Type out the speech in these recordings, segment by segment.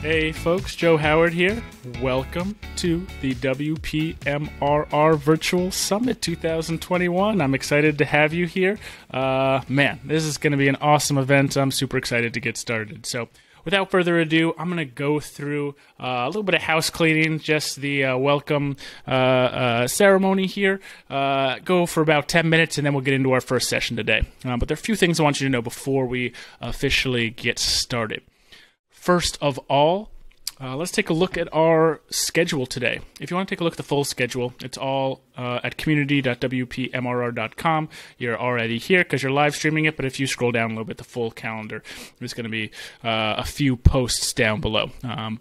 Hey folks, Joe Howard here. Welcome to the WPMRR Virtual Summit 2021. I'm excited to have you here. Man, this is going to be an awesome event. I'm super excited to get started. So without further ado, I'm going to go through a little bit of house cleaning, just the welcome ceremony here. Go for about 10 minutes, and then we'll get into our first session today. But there are a few things I want you to know before we officially get started. First of all, let's take a look at our schedule today. If you want to take a look at the full schedule, it's all at community.wpmrr.com. You're already here because you're live streaming it, but if you scroll down a little bit, the full calendar, there's going to be a few posts down below.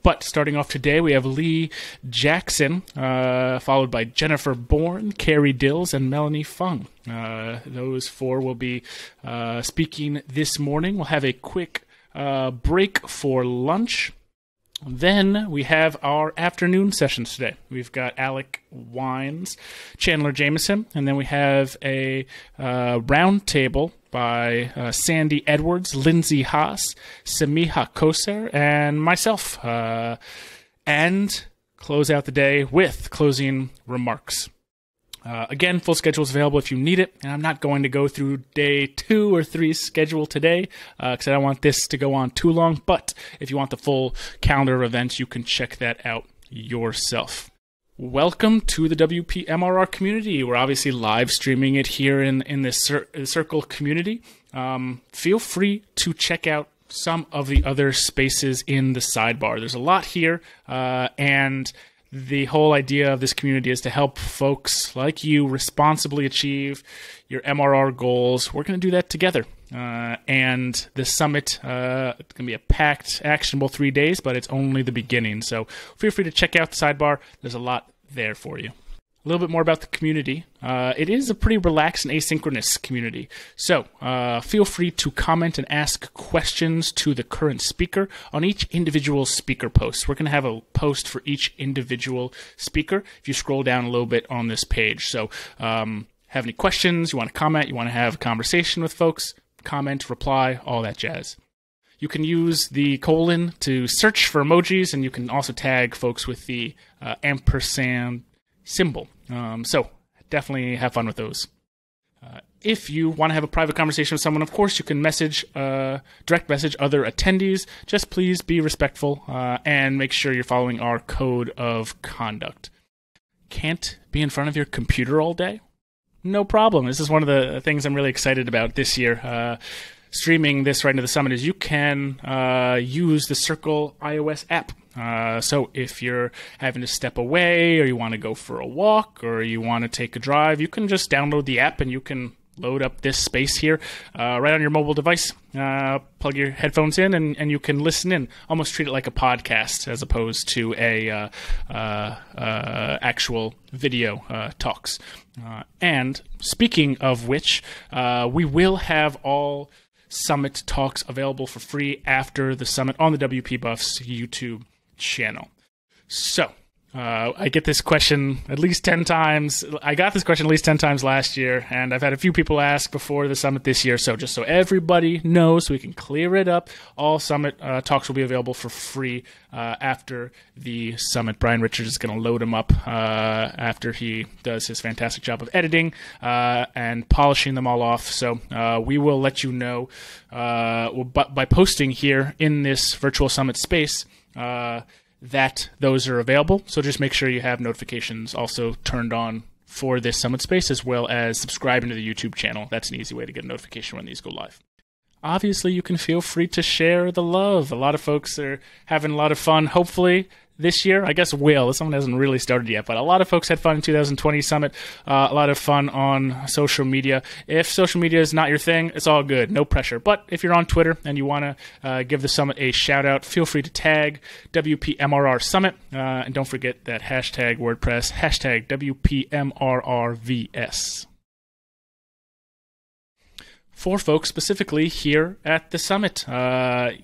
But starting off today, we have Lee Jackson, followed by Jennifer Bourne, Carrie Dills, and Melanie Fung. Those four will be speaking this morning. We'll have a quick break for lunch. Then we have our afternoon sessions today. We've got Alec Wines, Chandler Jameson, and then we have a round table by Sandy Edwards, Lindsay Haas, Semiha Akosar, and myself. And close out the day with closing remarks. Again, full schedule is available if you need it, and I'm not going to go through day 2 or 3's schedule today because I don't want this to go on too long, but if you want the full calendar of events, you can check that out yourself. Welcome to the WPMRR community. We're obviously live streaming it here in this circle community. Feel free to check out some of the other spaces in the sidebar. There's a lot here, and the whole idea of this community is to help folks like you responsibly achieve your MRR goals. We're going to do that together. And the summit, it's going to be a packed, actionable 3 days, but it's only the beginning. So feel free to check out the sidebar. There's a lot there for you. A little bit more about the community. It is a pretty relaxed and asynchronous community. So feel free to comment and ask questions to the current speaker on each individual speaker post. We're going to have a post for each individual speaker if you scroll down a little bit on this page. So have any questions, you want to comment, you want to have a conversation with folks, comment, reply, all that jazz. You can use the colon to search for emojis, and you can also tag folks with the ampersand symbol. So definitely have fun with those. If you want to have a private conversation with someone, of course, you can message, direct message other attendees. Just please be respectful and make sure you're following our code of conduct. Can't be in front of your computer all day? No problem. This is one of the things I'm really excited about this year. Streaming this right into the summit is you can use the Circle iOS app. So if you're having to step away or you want to go for a walk or you want to take a drive, you can just download the app and you can load up this space here right on your mobile device. Plug your headphones in and you can listen in. Almost treat it like a podcast as opposed to a actual video talks. And speaking of which, we will have all summit talks available for free after the summit on the WP Buffs YouTube channel. So I get this question at least 10 times. I got this question at least 10 times last year, and I've had a few people ask before the summit this year. So just so everybody knows, we can clear it up. All summit talks will be available for free after the summit. Brian Richards is going to load them up after he does his fantastic job of editing and polishing them all off. So we will let you know by posting here in this virtual summit space that those are available. So just make sure you have notifications also turned on for this summit space, as well as subscribing to the YouTube channel. That's an easy way to get a notification when these go live. Obviously, you can feel free to share the love. A lot of folks are having a lot of fun. Hopefully this year, I guess this one hasn't really started yet, but a lot of folks had fun in 2020 summit, a lot of fun on social media. If social media is not your thing, it's all good, no pressure. But if you're on Twitter and you want to give the summit a shout out, feel free to tag WPMRR Summit. And don't forget that hashtag WordPress, hashtag WPMRRVS. for folks specifically here at the summit.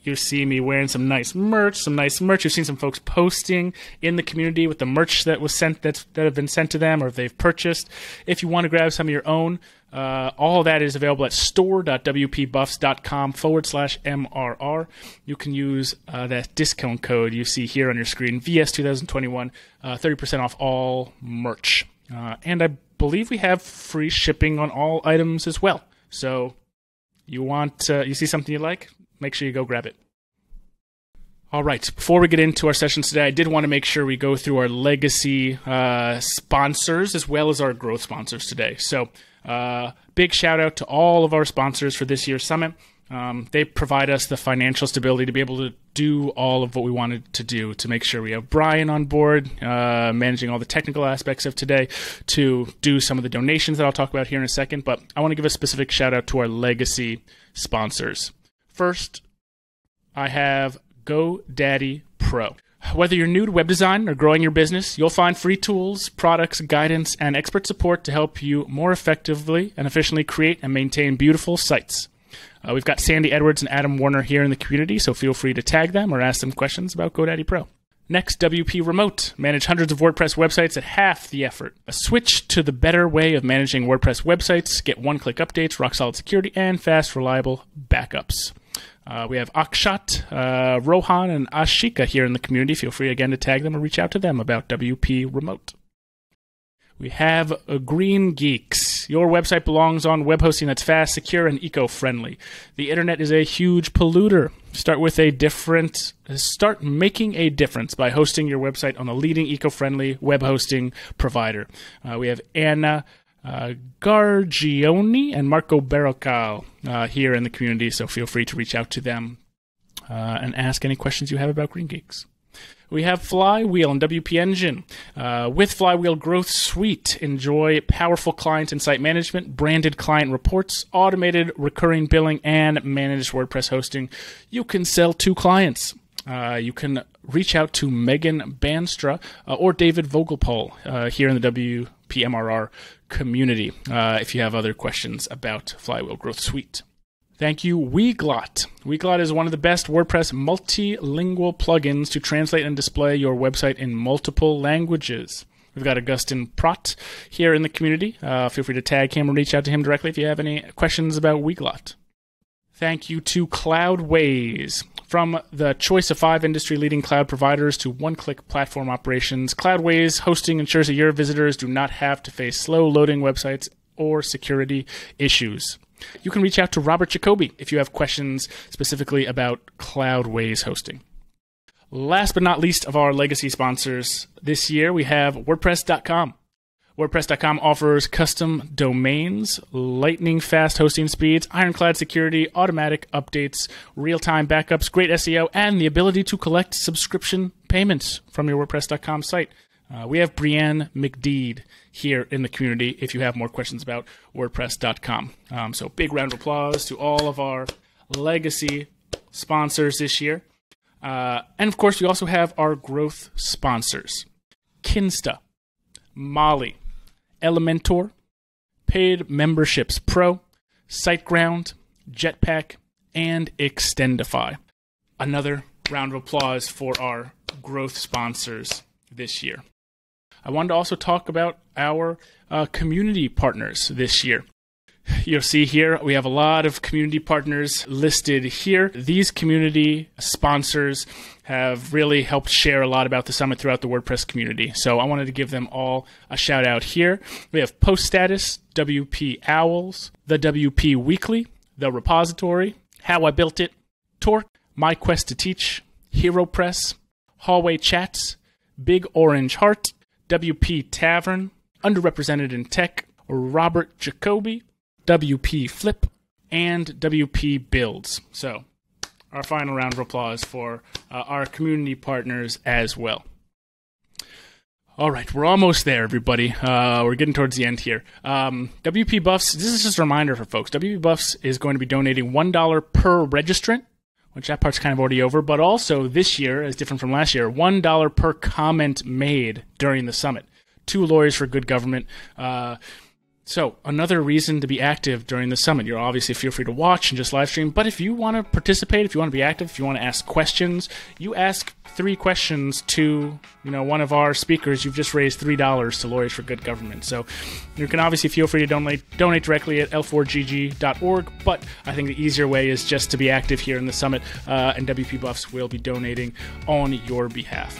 You see me wearing some nice merch, You've seen some folks posting in the community with the merch that was sent, that have been sent to them or if they've purchased. If you want to grab some of your own, all that is available at store.wpbuffs.com/MRR. You can use that discount code you see here on your screen, VS2021, 30% off all merch. And I believe we have free shipping on all items as well. So you want, you see something you like, make sure you go grab it. All right, before we get into our sessions today, I did want to make sure we go through our legacy sponsors as well as our growth sponsors today. So big shout out to all of our sponsors for this year's summit. They provide us the financial stability to be able to do all of what we wanted to do, to make sure we have Brian on board, managing all the technical aspects of today, to do some of the donations that I'll talk about here in a second. But I want to give a specific shout out to our legacy sponsors. First, I have GoDaddy Pro. Whether you're new to web design or growing your business, you'll find free tools, products, guidance, and expert support to help you more effectively and efficiently create and maintain beautiful sites. We've got Sandy Edwards and Adam Warner here in the community, so feel free to tag them or ask them questions about GoDaddy Pro. Next, WP Remote. Manage hundreds of WordPress websites at half the effort. A switch to the better way of managing WordPress websites. Get one-click updates, rock-solid security, and fast, reliable backups. We have Akshat, Rohan, and Ashika here in the community. Feel free again to tag them or reach out to them about WP Remote. We have Green Geeks. Your website belongs on web hosting that's fast, secure, and eco-friendly. The internet is a huge polluter. Start making a difference by hosting your website on the leading eco-friendly web hosting provider. We have Anna Gargione and Marco Barocal here in the community, so feel free to reach out to them and ask any questions you have about Green Geeks. We have Flywheel and WP Engine. With Flywheel Growth Suite, enjoy powerful client and site management, branded client reports, automated recurring billing, and managed WordPress hosting. You can sell to clients. You can reach out to Megan Bandstra or David Vogelpohl here in the WPMRR community if you have other questions about Flywheel Growth Suite. Thank you, Weglot. Weglot is one of the best WordPress multilingual plugins to translate and display your website in multiple languages. We've got Augustin Pratt here in the community. Feel free to tag him or reach out to him directly if you have any questions about Weglot. Thank you to Cloudways. From the choice of 5 industry-leading cloud providers to one-click platform operations, Cloudways hosting ensures that your visitors do not have to face slow-loading websites or security issues. You can reach out to Robert Jacoby if you have questions specifically about Cloudways hosting. Last but not least of our legacy sponsors this year, we have WordPress.com. WordPress.com offers custom domains, lightning-fast hosting speeds, ironclad security, automatic updates, real-time backups, great SEO, and the ability to collect subscription payments from your WordPress.com site. We have Brianne McDeed here in the community if you have more questions about WordPress.com. So big round of applause to all of our legacy sponsors this year. And, of course, we also have our growth sponsors. Kinsta, Molly, Elementor, Paid Memberships Pro, SiteGround, Jetpack, and Extendify. Another round of applause for our growth sponsors this year. I wanted to also talk about our community partners this year. You'll see here we have a lot of community partners listed here. These community sponsors have really helped share a lot about the summit throughout the WordPress community. So I wanted to give them all a shout out here. We have Post Status, WP Owls, the WP Weekly, the Repository, How I Built It, Torque, My Quest to Teach, Hero Press, Hallway Chats, Big Orange Heart, WP Tavern, Underrepresented in Tech, Robert Jacoby, WP Flip, and WP Builds. So our final round of applause for our community partners as well. All right, we're almost there, everybody. We're getting towards the end here. WP Buffs, this is just a reminder for folks. WP Buffs is going to be donating $1 per registrant, which that part's kind of already over, but also this year, as different from last year, $1 per comment made during the summit to Lawyers for Good Government. So another reason to be active during the summit. You're obviously feel free to watch and just live stream, but if you want to participate, if you want to be active, if you want to ask questions, you ask 3 questions to, you know, one of our speakers. You've just raised $3 to Lawyers for Good Government. So you can obviously feel free to donate directly at l4gg.org, but I think the easier way is just to be active here in the summit, and WP Buffs will be donating on your behalf.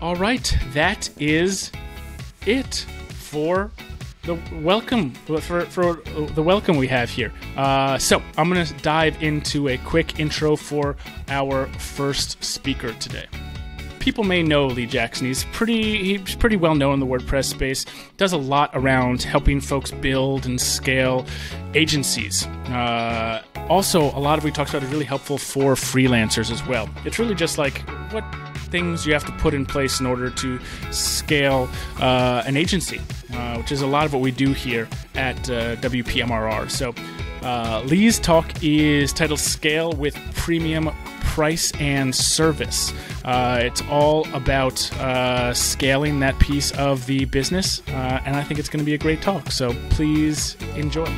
All right, that is it for the welcome, for the welcome we have here. So I'm going to dive into a quick intro for our first speaker today. People may know Lee Jackson. He's pretty well known in the WordPress space. Does a lot around helping folks build and scale agencies. Also, a lot of what we talked about is really helpful for freelancers as well. It's really just like what things you have to put in place in order to scale an agency, which is a lot of what we do here at WPMRR. So Lee's talk is titled Scale with Premium Price and Service. It's all about scaling that piece of the business, and I think it's going to be a great talk. So please enjoy.